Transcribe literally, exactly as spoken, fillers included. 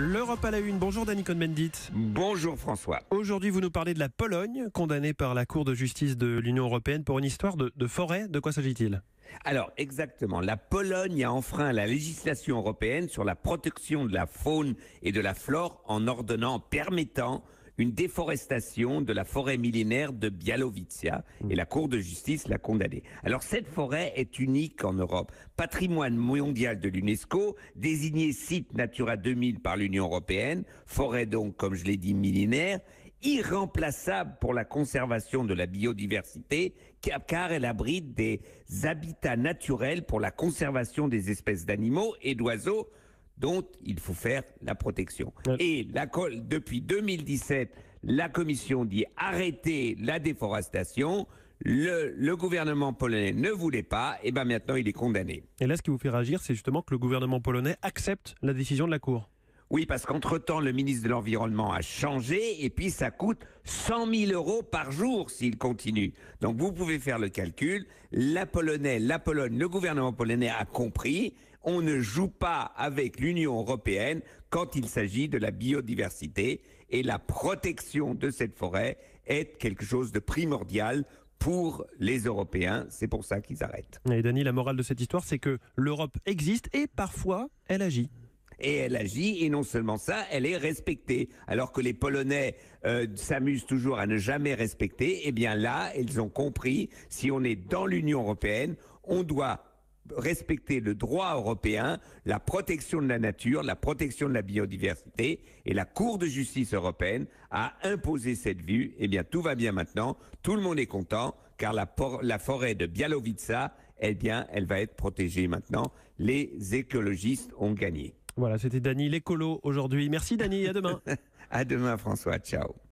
L'Europe à la une. Bonjour Daniel Cohn-Bendit. Bonjour François. Aujourd'hui, vous nous parlez de la Pologne, condamnée par la Cour de justice de l'Union européenne pour une histoire de, de forêt. De quoi s'agit-il ? Alors, exactement. La Pologne a enfreint la législation européenne sur la protection de la faune et de la flore en ordonnant, permettant une déforestation de la forêt millénaire de Białowieża, et la Cour de justice l'a condamnée. Alors cette forêt est unique en Europe. Patrimoine mondial de l'UNESCO, désigné site Natura deux mille par l'Union européenne, forêt donc, comme je l'ai dit, millénaire, irremplaçable pour la conservation de la biodiversité, car elle abrite des habitats naturels pour la conservation des espèces d'animaux et d'oiseaux, dont il faut faire la protection. Et la, depuis deux mille dix-sept, la Commission dit arrêter la déforestation. Le, le gouvernement polonais ne voulait pas, et bien maintenant il est condamné. Et là, ce qui vous fait réagir, c'est justement que le gouvernement polonais accepte la décision de la Cour. Oui, parce qu'entre-temps, le ministre de l'Environnement a changé, et puis ça coûte cent mille euros par jour s'il continue. Donc vous pouvez faire le calcul. La Pologne, la Pologne, le gouvernement polonais a compris. On ne joue pas avec l'Union européenne quand il s'agit de la biodiversité, et la protection de cette forêt est quelque chose de primordial pour les Européens. C'est pour ça qu'ils arrêtent. Et Dany, la morale de cette histoire, c'est que l'Europe existe et parfois elle agit. Et elle agit, et non seulement ça, elle est respectée. Alors que les Polonais euh, s'amusent toujours à ne jamais respecter, eh bien là, ils ont compris, si on est dans l'Union européenne, on doit respecter le droit européen, la protection de la nature, la protection de la biodiversité, et la Cour de justice européenne a imposé cette vue. Eh bien, tout va bien maintenant, tout le monde est content, car la, por- la forêt de Białowieża, eh bien, elle va être protégée maintenant. Les écologistes ont gagné. Voilà, c'était Dany l'écolo aujourd'hui. Merci Dany, à demain. À demain François, ciao.